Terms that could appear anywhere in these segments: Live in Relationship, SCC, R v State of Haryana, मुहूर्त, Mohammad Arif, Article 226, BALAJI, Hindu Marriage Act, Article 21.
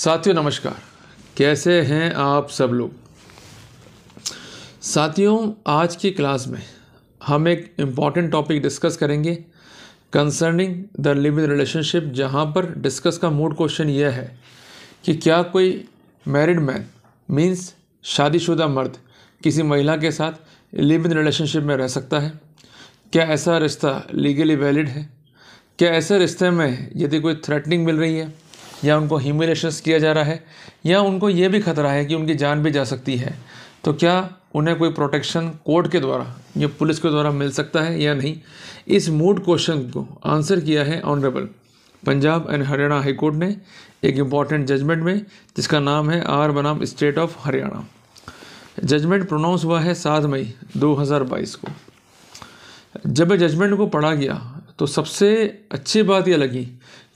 साथियों नमस्कार, कैसे हैं आप सब लोग। साथियों आज की क्लास में हम एक इम्पॉर्टेंट टॉपिक डिस्कस करेंगे concerning the live in relationship, जहाँ पर डिस्कस का मूड क्वेश्चन यह है कि क्या कोई मैरिड मैन मीन्स शादीशुदा मर्द किसी महिला के साथ लिव इन रिलेशनशिप में रह सकता है। क्या ऐसा रिश्ता लीगली वैलिड है, क्या ऐसे रिश्ते में यदि कोई थ्रेटनिंग मिल रही है या उनको ह्यूमिलेशंस किया जा रहा है या उनको ये भी खतरा है कि उनकी जान भी जा सकती है, तो क्या उन्हें कोई प्रोटेक्शन कोर्ट के द्वारा या पुलिस के द्वारा मिल सकता है या नहीं। इस मूड क्वेश्चन को आंसर किया है honourable Punjab and Haryana high court ने एक इम्पॉर्टेंट जजमेंट में, जिसका नाम है आर बनाम state of Haryana. Judgement pronounce हुआ है 7 मई 2022 को। जब जजमेंट को पढ़ा गया तो सबसे अच्छी बात यह लगी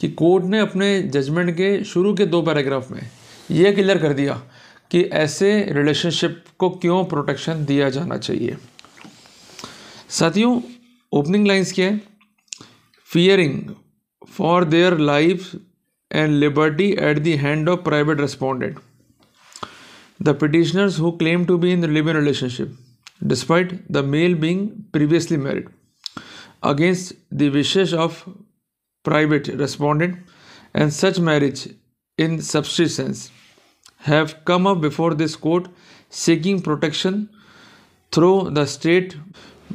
कि कोर्ट ने अपने जजमेंट के शुरू के 2 पैराग्राफ में यह क्लियर कर दिया कि ऐसे रिलेशनशिप को क्यों प्रोटेक्शन दिया जाना चाहिए। साथियों ओपनिंग लाइंस क्या है, fearing for their life and liberty at the hand of private respondent the petitioners who claim to be in live in relationship despite the male being previously married against the wishes of private respondent, and such marriage in substance have come up before this court seeking protection through the state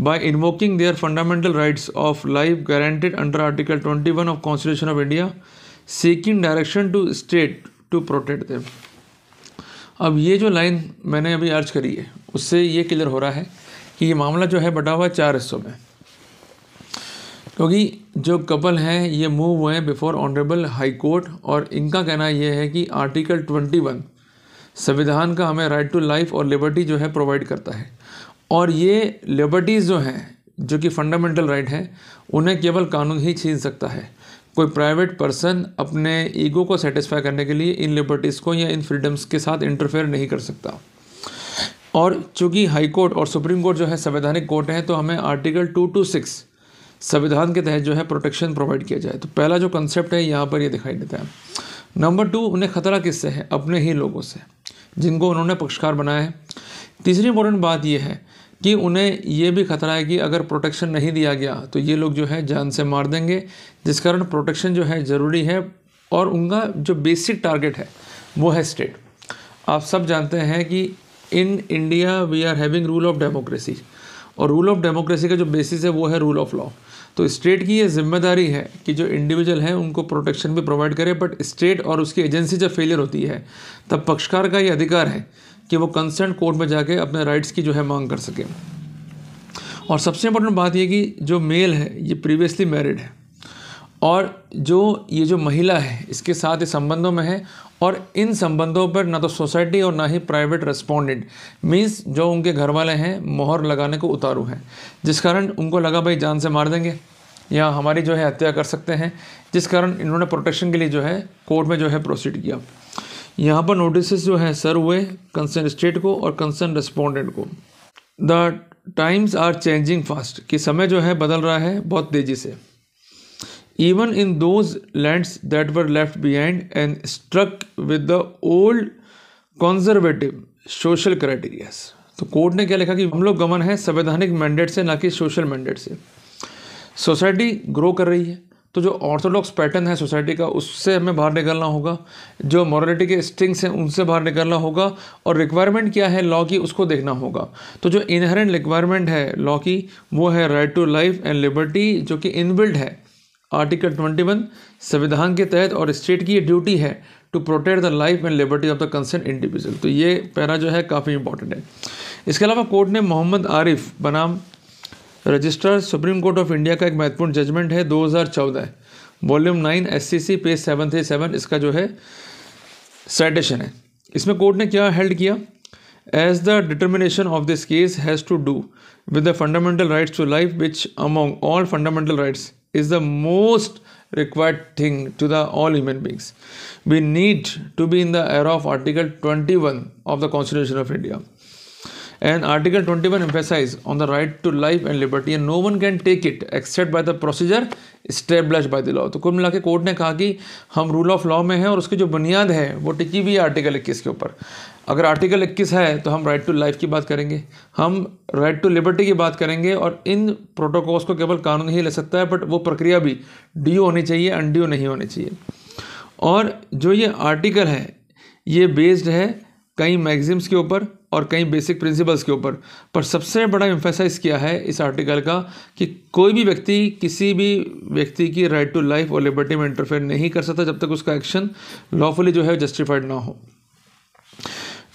by invoking their fundamental rights of life guaranteed under Article 21 of Constitution of India, seeking direction to state to protect them. अब ये जो line मैंने अभी अर्ज करी है उससे ये क्लियर हो रहा है कि ये मामला जो है बटा हुआ 4 हिस्सों में, क्योंकि जो कपल हैं ये मूव हुए हैं बिफोर ऑनरेबल हाई कोर्ट और इनका कहना यह है कि आर्टिकल 21 संविधान का हमें राइट टू लाइफ और लिबर्टी जो है प्रोवाइड करता है, और ये लिबर्टीज़ जो हैं जो कि फंडामेंटल राइट हैं उन्हें केवल कानून ही छीन सकता है। कोई प्राइवेट पर्सन अपने ईगो को सेटिस्फाई करने के लिए इन लिबर्टीज़ को या इन फ्रीडम्स के साथ इंटरफेयर नहीं कर सकता। और चूँकि हाई कोर्ट और सुप्रीम कोर्ट जो है संवैधानिक कोर्ट हैं, तो हमें आर्टिकल 226 संविधान के तहत जो है प्रोटेक्शन प्रोवाइड किया जाए। तो पहला जो कंसेप्ट है यहाँ पर ये दिखाई देता है। नंबर 2, उन्हें खतरा किससे है, अपने ही लोगों से जिनको उन्होंने पक्षकार बनाया है। तीसरी इंपॉर्टेंट बात यह है कि उन्हें यह भी खतरा है कि अगर प्रोटेक्शन नहीं दिया गया तो ये लोग जो है जान से मार देंगे, जिस कारण प्रोटेक्शन जो है ज़रूरी है। और उनका जो बेसिक टारगेट है वो है स्टेट। आप सब जानते हैं कि in India we are having rule of democracy, और रूल ऑफ डेमोक्रेसी का जो बेसिस है वो है रूल ऑफ लॉ। तो स्टेट की ये जिम्मेदारी है कि जो इंडिविजुअल हैं उनको प्रोटेक्शन भी प्रोवाइड करे, बट स्टेट और उसकी एजेंसी जब फेलियर होती है तब पक्षकार का ये अधिकार है कि वो कंसर्न कोर्ट में जाके अपने राइट्स की जो है मांग कर सके। और सबसे इम्पोर्टेंट बात ये कि जो मेल है ये प्रीवियसली मैरिड है, और जो ये जो महिला है इसके साथ ये संबंधों में है, और इन संबंधों पर ना तो सोसाइटी और ना ही प्राइवेट रेस्पोंडेंट मीन्स जो उनके घर वाले हैं मोहर लगाने को उतारू हैं, जिस कारण उनको लगा भाई जान से मार देंगे या हमारी जो है हत्या कर सकते हैं, जिस कारण इन्होंने प्रोटेक्शन के लिए जो है कोर्ट में जो है प्रोसीड किया। यहाँ पर नोटिस जो हैं सर्व हुए कंसर्न स्टेट को और कंसर्न रेस्पोंडेंट को। The times are changing fast, कि समय जो है बदल रहा है बहुत तेज़ी से। Even in those lands that were left behind and struck with the old conservative social criteria. तो कोर्ट ने क्या लिखा कि हम लोग गमन है संवैधानिक मैंडेट से, ना कि सोशल मैंडेट से। सोसाइटी ग्रो कर रही है, तो जो ऑर्थोडॉक्स पैटर्न है सोसाइटी का उससे हमें बाहर निकलना होगा, जो मॉरलिटी के स्ट्रिंग्स हैं उनसे बाहर निकलना होगा, और रिक्वायरमेंट क्या है लॉ की उसको देखना होगा। तो जो इनहेरेंट रिक्वायरमेंट है लॉ की वो है right to life and liberty, जो कि इनबिल्ड है आर्टिकल 21 संविधान के तहत, और स्टेट की ये ड्यूटी है to protect the life and liberty of the concern individual. तो ये पैरा जो है काफ़ी इंपॉर्टेंट है। इसके अलावा कोर्ट ने मोहम्मद आरिफ बनाम registrar supreme court of India का एक महत्वपूर्ण जजमेंट है 2014 वॉल्यूम 9 SCC पेज 737, इसका जो है साइटेशन है। इसमें कोर्ट ने क्या हेल्ड किया, As the determination of this case has to do with the fundamental rights to life, which among all fundamental rights is the most required thing to the all human beings, we need to be in the era of Article 21 of the Constitution of India, And Article 21 emphasizes on the right to life and liberty, and no one can take it except by the procedure established by the law. तो कुल मिला के court ने कहा कि हम rule of law में हैं और उसकी जो बुनियाद है वो टिकी हुई है आर्टिकल 21 के ऊपर। अगर आर्टिकल 21 है तो हम राइट टू लाइफ की बात करेंगे, हम राइट टू लिबर्टी की बात करेंगे, और इन प्रोटोकॉल्स को केवल कानून ही ले सकता है, बट वो प्रक्रिया भी ड्यू होनी चाहिए, अनड्यू नहीं होनी चाहिए। और जो ये आर्टिकल है ये बेस्ड है कई मैग्जिम्स के ऊपर और कई बेसिक प्रिंसिपल्स के ऊपर, पर सबसे बड़ा एम्फेसाइज किया है इस आर्टिकल का कि कोई भी व्यक्ति किसी भी व्यक्ति की राइट टू लाइफ और लिबर्टी में इंटरफेयर नहीं कर सकता जब तक उसका एक्शन लॉफुली जो है जस्टिफाइड ना हो।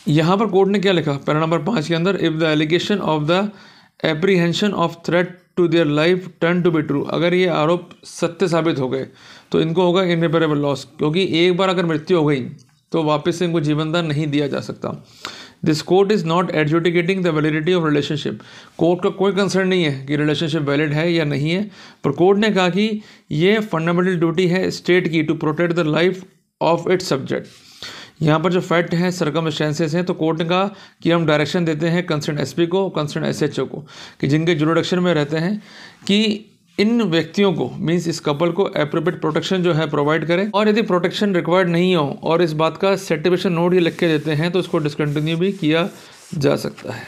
यहाँ पर कोर्ट ने क्या लिखा पैरा नंबर 5 के अंदर, if the allegation of the apprehension of threat to their life turn to be true, अगर ये आरोप सत्य साबित हो गए तो इनको होगा इरिपेरेबल लॉस, क्योंकि एक बार अगर मृत्यु हो गई तो वापस से इनको जीवनदान नहीं दिया जा सकता। This court is not adjudicating the validity of relationship, court का कोई कंसर्न नहीं है कि रिलेशनशिप वैलिड है या नहीं है, पर कोर्ट ने कहा कि ये फंडामेंटल ड्यूटी है स्टेट की to protect the life of its subject. यहाँ पर जो फैक्ट हैं सर्कमस्टेंसेस हैं, तो कोर्ट ने कहा कि हम डायरेक्शन देते हैं कंसर्न एसपी को, कंसर्न एसएचओ को, कि जिनके जुरिडिक्शन में रहते हैं कि इन व्यक्तियों को मींस इस कपल को एप्रोप्रिएट प्रोटेक्शन जो है प्रोवाइड करें, और यदि प्रोटेक्शन रिक्वायर्ड नहीं हो और इस बात का सर्टिफिकेशन नोट ये लिख के देते हैं तो इसको डिसकंटिन्यू भी किया जा सकता है।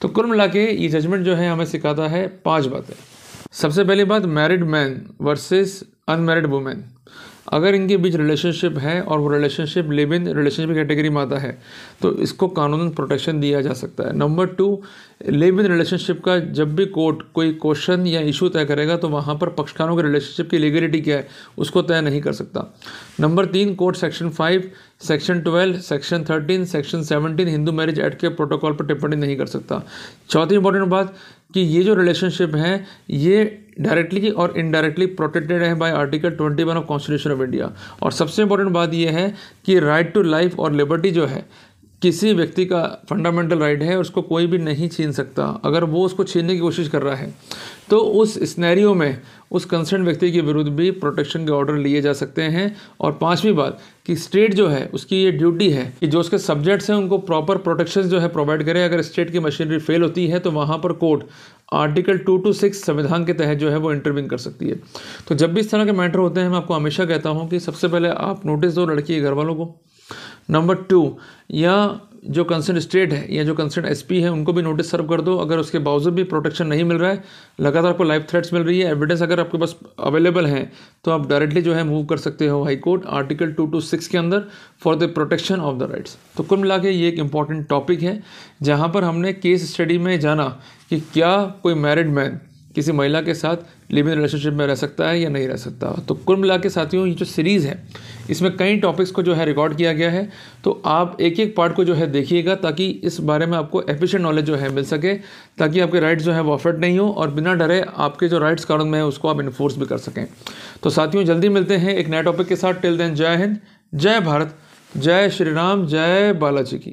तो कुल मिला के ये जजमेंट जो है हमें सिखाता है 5 बातें। सबसे पहली बात, married man versus unmarried women, अगर इनके बीच रिलेशनशिप है और वो relationship live in relationship category में आता है तो इसको कानूनन प्रोटेक्शन दिया जा सकता है। नंबर 2, लिव इन रिलेशनशिप का जब भी कोर्ट कोई क्वेश्चन या इशू तय करेगा तो वहाँ पर पक्षकारों के रिलेशनशिप की लीगलिटी क्या है उसको तय नहीं कर सकता। Number 3, court section 5, section 12, section 13, section 17 Hindu marriage act के प्रोटोकॉल पर टिप्पणी नहीं कर सकता। चौथी इंपॉर्टेंट बात कि ये जो रिलेशनशिप है ये डायरेक्टली और इनडायरेक्टली प्रोटेक्टेड है by article 21 of constitution of India. और सबसे इंपॉर्टेंट बात ये है कि राइट टू लाइफ और लिबर्टी जो है किसी व्यक्ति का फंडामेंटल राइट है, उसको कोई भी नहीं छीन सकता। अगर वो उसको छीनने की कोशिश कर रहा है तो उस स्नैरियो में उस कंसर्न व्यक्ति के विरुद्ध भी प्रोटेक्शन के ऑर्डर लिए जा सकते हैं। और 5वीं बात कि स्टेट जो है उसकी ये ड्यूटी है कि जो उसके सब्जेक्ट्स हैं उनको प्रॉपर प्रोटेक्शन जो है प्रोवाइड करे। अगर स्टेट की मशीनरी फेल होती है तो वहाँ पर कोर्ट आर्टिकल 226 संविधान के तहत जो है वो इंटरविन कर सकती है। तो जब भी इस तरह के मैटर होते हैं मैं आपको हमेशा कहता हूँ कि सबसे पहले आप नोटिस दो लड़की के घर वालों को। नंबर 2, या जो कंसर्न स्टेट है या जो कंसर्न एसपी है उनको भी नोटिस सर्व कर दो। अगर उसके बावजूद भी प्रोटेक्शन नहीं मिल रहा है, लगातार आपको लाइव थ्रेट्स मिल रही है, एविडेंस अगर आपके पास अवेलेबल है तो आप डायरेक्टली जो है मूव कर सकते हो हाई कोर्ट आर्टिकल 226 के अंदर for the protection of the rights. तो कुल मिला के ये एक इम्पॉर्टेंट टॉपिक है जहाँ पर हमने केस स्टडी में जाना कि क्या कोई मैरिड मैन किसी महिला के साथ लिव इन रिलेशनशिप में रह सकता है या नहीं रह सकता। तो कुल मिला के साथियों ये जो सीरीज़ है इसमें कई टॉपिक्स को जो है रिकॉर्ड किया गया है, तो आप एक एक पार्ट को जो है देखिएगा ताकि इस बारे में आपको एफिशिएंट नॉलेज जो है मिल सके, ताकि आपके राइट्स जो है वो अफेक्ट नहीं हो और बिना डरे आपके जो राइट्स कानून में है उसको आप इन्फोर्स भी कर सकें। तो साथियों जल्दी मिलते हैं एक नए टॉपिक के साथ। टिल देन जय हिंद, जय भारत, जय श्री राम, जय बालाजी की।